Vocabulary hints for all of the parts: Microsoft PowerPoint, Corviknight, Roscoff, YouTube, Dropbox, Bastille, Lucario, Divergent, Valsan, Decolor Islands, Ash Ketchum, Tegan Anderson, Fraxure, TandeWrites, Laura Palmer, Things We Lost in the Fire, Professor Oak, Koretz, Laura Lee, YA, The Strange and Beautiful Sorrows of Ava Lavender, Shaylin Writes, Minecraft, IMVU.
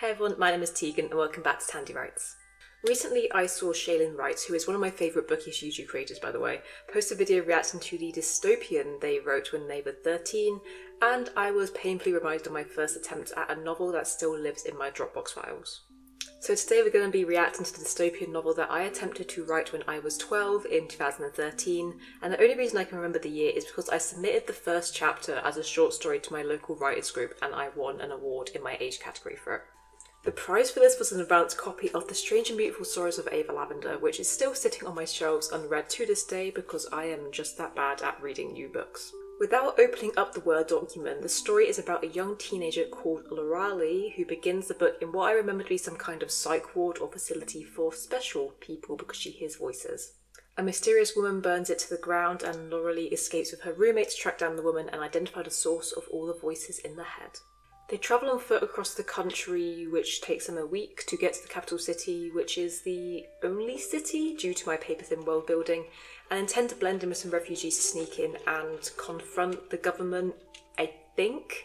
Hey everyone, my name is Tegan and welcome back to TandeWrites. Recently I saw Shaylin Writes, who is one of my favourite bookish YouTube creators by the way, post a video reacting to the dystopian they wrote when they were 13, and I was painfully reminded of my first attempt at a novel that still lives in my Dropbox files. So today we're going to be reacting to the dystopian novel that I attempted to write when I was 12 in 2013, and the only reason I can remember the year is because I submitted the first chapter as a short story to my local writers group and I won an award in my age category for it. The prize for this was an advanced copy of The Strange and Beautiful Sorrows of Ava Lavender, which is still sitting on my shelves unread to this day because I am just that bad at reading new books. Without opening up the Word document, the story is about a young teenager called Laura, who begins the book in what I remember to be some kind of psych ward or facility for special people because she hears voices. A mysterious woman burns it to the ground and Laura escapes with her roommate to track down the woman and identify the source of all the voices in the head. They travel on foot across the country, which takes them a week to get to the capital city, which is the only city due to my paper-thin world building, and intend to blend in with some refugees to sneak in and confront the government, I think.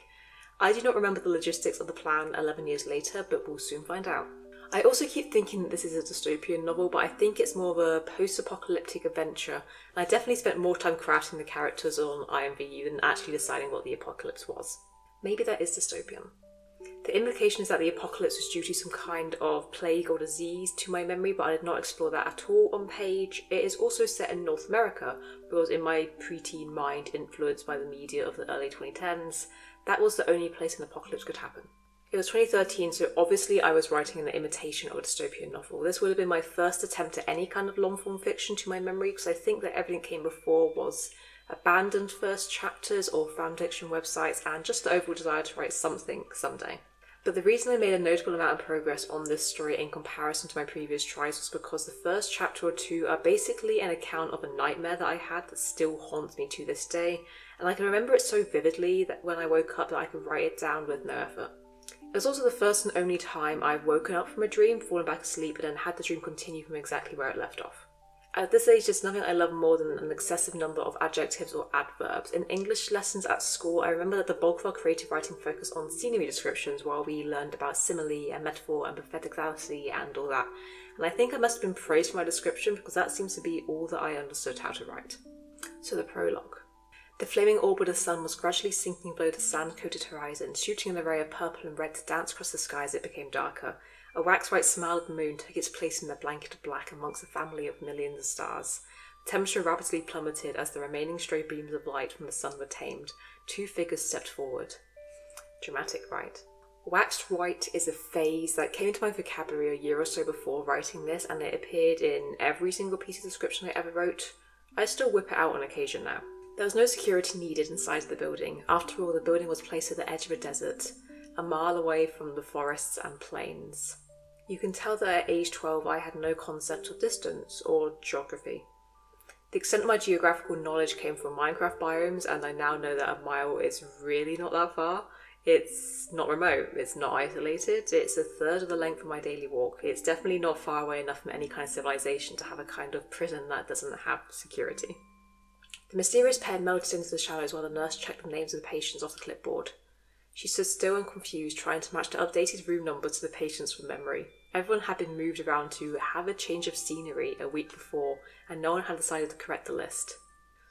I do not remember the logistics of the plan 11 years later, but we'll soon find out. I also keep thinking that this is a dystopian novel, but I think it's more of a post-apocalyptic adventure, and I definitely spent more time crafting the characters on IMVU than actually deciding what the apocalypse was. Maybe that is dystopian. The implication is that the apocalypse was due to some kind of plague or disease to my memory, but I did not explore that at all on page. It is also set in North America, because in my preteen mind, influenced by the media of the early 2010s, that was the only place an apocalypse could happen. It was 2013, so obviously I was writing an imitation of a dystopian novel. This would have been my first attempt at any kind of long-form fiction to my memory, because I think that everything came before was abandoned first chapters or fanfiction websites and just the overall desire to write something someday. But the reason I made a notable amount of progress on this story in comparison to my previous tries was because the first chapter or two are basically an account of a nightmare that I had that still haunts me to this day, and I can remember it so vividly that when I woke up that I could write it down with no effort. It was also the first and only time I've woken up from a dream, fallen back asleep, and then had the dream continue from exactly where it left off. At this age, there's nothing I love more than an excessive number of adjectives or adverbs. In English lessons at school, I remember that the bulk of our creative writing focused on scenery descriptions while we learned about simile and metaphor and patheticality and all that. And I think I must have been praised for my description because that seems to be all that I understood how to write. So the prologue. The flaming orb of the sun was gradually sinking below the sand-coated horizon, shooting an array of purple and red to dance across the sky as it became darker. A wax-white smile of the moon took its place in the blanket of black amongst a family of millions of stars. The temperature rapidly plummeted as the remaining stray beams of light from the sun were tamed. Two figures stepped forward. Dramatic, right? Waxed white is a phrase that came into my vocabulary a year or so before writing this, and it appeared in every single piece of description I ever wrote. I still whip it out on occasion now. There was no security needed inside the building. After all, the building was placed at the edge of a desert, a mile away from the forests and plains. You can tell that at age 12 I had no concept of distance or geography. The extent of my geographical knowledge came from Minecraft biomes, and I now know that a mile is really not that far. It's not remote, it's not isolated, it's a third of the length of my daily walk. It's definitely not far away enough from any kind of civilization to have a kind of prison that doesn't have security. The mysterious pair melted into the shadows while the nurse checked the names of the patients off the clipboard. She stood still and confused, trying to match the updated room numbers to the patients from memory. Everyone had been moved around to have a change of scenery a week before, and no one had decided to correct the list.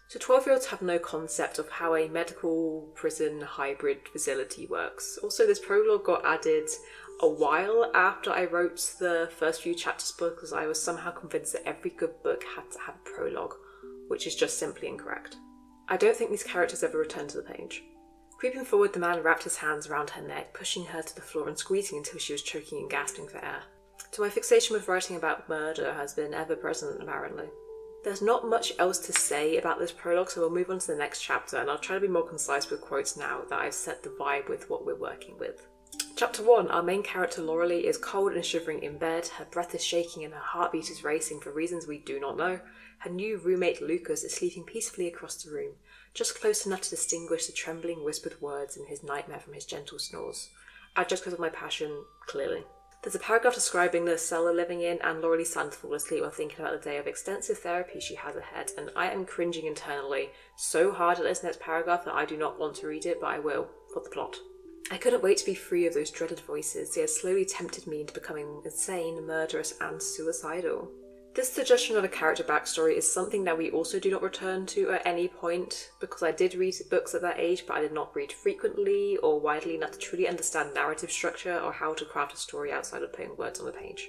So 12-year-olds have no concept of how a medical prison hybrid facility works. Also, this prologue got added a while after I wrote the first few chapters because I was somehow convinced that every good book had to have a prologue, which is just simply incorrect. I don't think these characters ever return to the page. Creeping forward, the man wrapped his hands around her neck, pushing her to the floor and squeezing until she was choking and gasping for air. So my fixation with writing about murder has been ever-present, apparently. There's not much else to say about this prologue, so we'll move on to the next chapter, and I'll try to be more concise with quotes now that I've set the vibe with what we're working with. Chapter 1. Our main character, Laura, is cold and shivering in bed. Her breath is shaking and her heartbeat is racing for reasons we do not know. Her new roommate, Lucas, is sleeping peacefully across the room, just close enough to distinguish the trembling whispered words in his nightmare from his gentle snores. Adjectives of my passion, clearly. There's a paragraph describing the cell they're living in, and Laura starts to fall asleep while thinking about the day of extensive therapy she has ahead, and I am cringing internally so hard at this next paragraph that I do not want to read it, but I will, for the plot. I couldn't wait to be free of those dreaded voices. They had slowly tempted me into becoming insane, murderous, and suicidal. This suggestion on a character backstory is something that we also do not return to at any point, because I did read books at that age, but I did not read frequently or widely enough to truly understand narrative structure or how to craft a story outside of putting words on the page.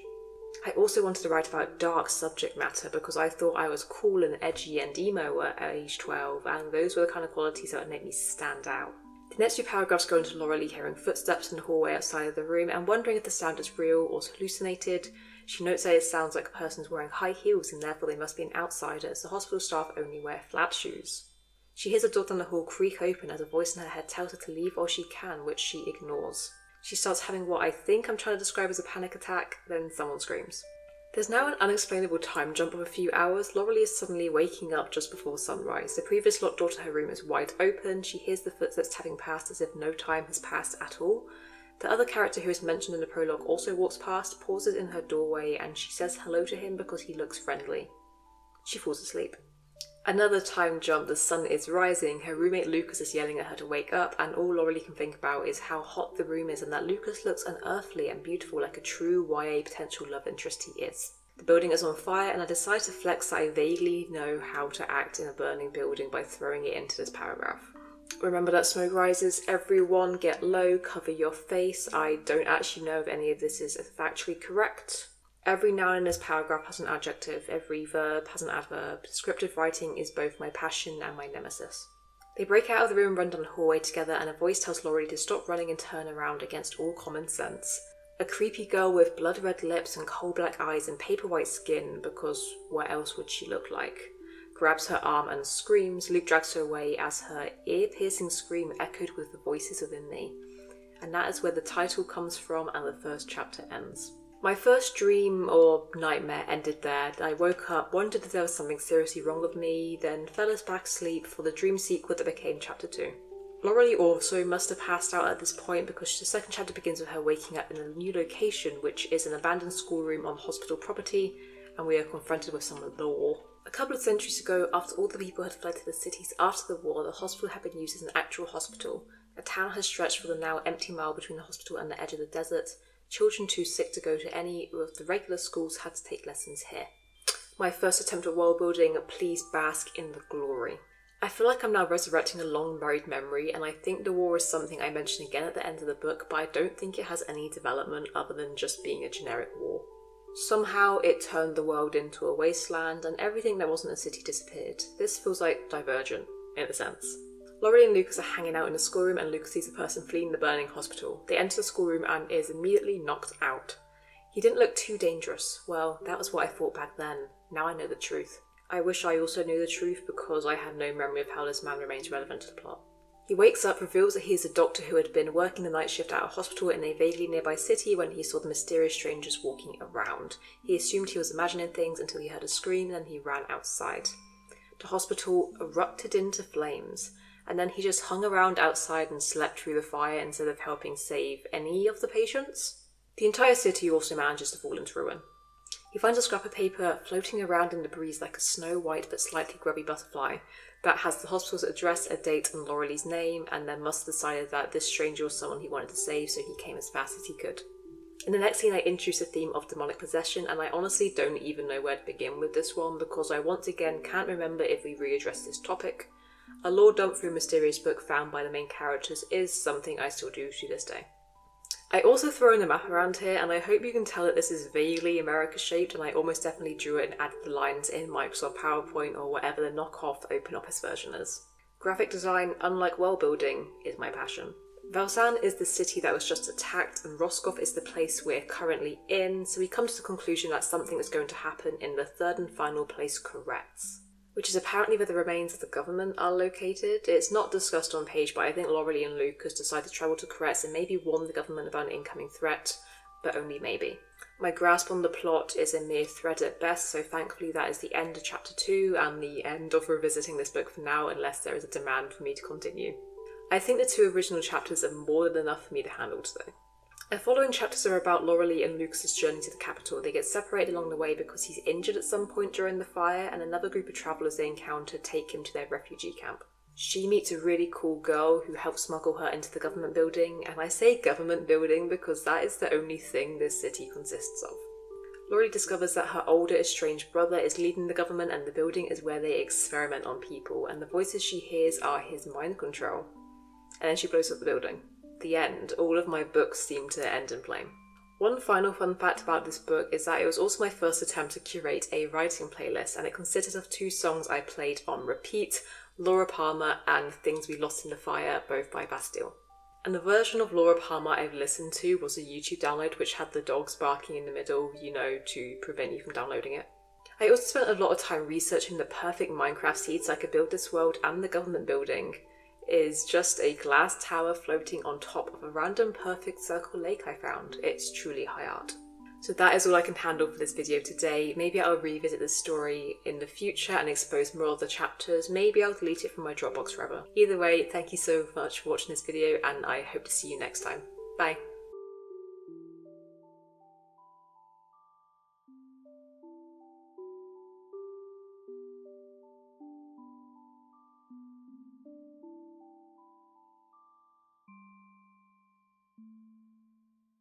I also wanted to write about dark subject matter because I thought I was cool and edgy and emo at age 12, and those were the kind of qualities that would make me stand out. The next few paragraphs go into Laura Lee hearing footsteps in the hallway outside of the room and wondering if the sound is real or hallucinated. She notes that it sounds like a person's wearing high heels and therefore they must be an outsider, as the hospital staff only wear flat shoes. She hears a door down the hall creak open as a voice in her head tells her to leave all she can, which she ignores. She starts having what I think I'm trying to describe as a panic attack, then someone screams. There's now an unexplainable time jump of a few hours. Laura Lee is suddenly waking up just before sunrise. The previous locked door to her room is wide open. She hears the footsteps having passed as if no time has passed at all. The other character who is mentioned in the prologue also walks past, pauses in her doorway, and she says hello to him because he looks friendly. She falls asleep. Another time jump, the sun is rising, her roommate Lucas is yelling at her to wake up, and all Laura Lee can think about is how hot the room is and that Lucas looks unearthly and beautiful, like a true YA potential love interest he is. The building is on fire, and I decide to flex that I vaguely know how to act in a burning building by throwing it into this paragraph. Remember that smoke rises, everyone get low, cover your face. I don't actually know if any of this is factually correct. Every noun in this paragraph has an adjective, every verb has an adverb. Descriptive writing is both my passion and my nemesis. They break out of the room and run down the hallway together, and a voice tells Laura Lee to stop running and turn around against all common sense. A creepy girl with blood red lips and coal black eyes and paper white skin, because what else would she look like? Grabs her arm and screams. Luke drags her away as her ear-piercing scream echoed with the voices within me. And that is where the title comes from and the first chapter ends. My first dream or nightmare ended there. I woke up, wondered if there was something seriously wrong with me, then fell back asleep for the dream sequel that became chapter 2. Laura Lee also must have passed out at this point because the second chapter begins with her waking up in a new location, which is an abandoned schoolroom on hospital property, and we are confronted with some lore. A couple of centuries ago, after all the people had fled to the cities after the war, the hospital had been used as an actual hospital. A town has stretched for the now empty mile between the hospital and the edge of the desert. Children too sick to go to any of the regular schools had to take lessons here. My first attempt at world building, please bask in the glory. I feel like I'm now resurrecting a long buried memory, and I think the war is something I mention again at the end of the book, but I don't think it has any development other than just being a generic war. Somehow it turned the world into a wasteland, and everything that wasn't a city disappeared. This feels like Divergent, in a sense. Laura Lee and Lucas are hanging out in the schoolroom, and Lucas sees a person fleeing the burning hospital. They enter the schoolroom and is immediately knocked out. He didn't look too dangerous. Well, that was what I thought back then. Now I know the truth. I wish I also knew the truth because I have no memory of how this man remains relevant to the plot. He wakes up, reveals that he is a doctor who had been working the night shift at a hospital in a vaguely nearby city when he saw the mysterious strangers walking around. He assumed he was imagining things until he heard a scream, then he ran outside. The hospital erupted into flames, and then he just hung around outside and slept through the fire instead of helping save any of the patients. The entire city also manages to fall into ruin. He finds a scrap of paper floating around in the breeze like a snow-white but slightly grubby butterfly that has the hospital's address, a date, and Laura Lee's name, and then must have decided that this stranger was someone he wanted to save, so he came as fast as he could. In the next scene, I introduce the theme of demonic possession, and I honestly don't even know where to begin with this one because I once again can't remember if we readdressed this topic. A lore dump through a mysterious book found by the main characters is something I still do to this day. I also throw in the map around here, and I hope you can tell that this is vaguely America-shaped, and I almost definitely drew it and added the lines in Microsoft PowerPoint or whatever the knockoff Open Office version is. Graphic design, unlike world building, is my passion. Valsan is the city that was just attacked, and Roscoff is the place we're currently in, so we come to the conclusion that something is going to happen in the third and final place, Koretz, which is apparently where the remains of the government are located. It's not discussed on page, but I think Laura Lee and Lucas decide to travel to Koretz and maybe warn the government about an incoming threat, but only maybe. My grasp on the plot is a mere thread at best, so thankfully that is the end of chapter 2 and the end of revisiting this book for now, unless there is a demand for me to continue. I think the two original chapters are more than enough for me to handle today. The following chapters are about Laura Lee and Lucas's journey to the capital. They get separated along the way because he's injured at some point during the fire, and another group of travellers they encounter take him to their refugee camp. she meets a really cool girl who helps smuggle her into the government building, and I say government building because that is the only thing this city consists of. Laurie discovers that her older estranged brother is leading the government, and the building is where they experiment on people, and the voices she hears are his mind control. And then she blows up the building. The end. All of my books seem to end in flame. One final fun fact about this book is that it was also my first attempt to curate a writing playlist, and it consisted of 2 songs I played on repeat, Laura Palmer and Things We Lost in the Fire, both by Bastille. And the version of Laura Palmer I've listened to was a YouTube download which had the dogs barking in the middle, you know, to prevent you from downloading it. I also spent a lot of time researching the perfect Minecraft seeds so I could build this world, and the government building is just a glass tower floating on top of a random perfect circle lake I found. It's truly high art. So that is all I can handle for this video today. Maybe I'll revisit this story in the future and expose more of the chapters. Maybe I'll delete it from my Dropbox forever. Either way, thank you so much for watching this video, and I hope to see you next time. Bye!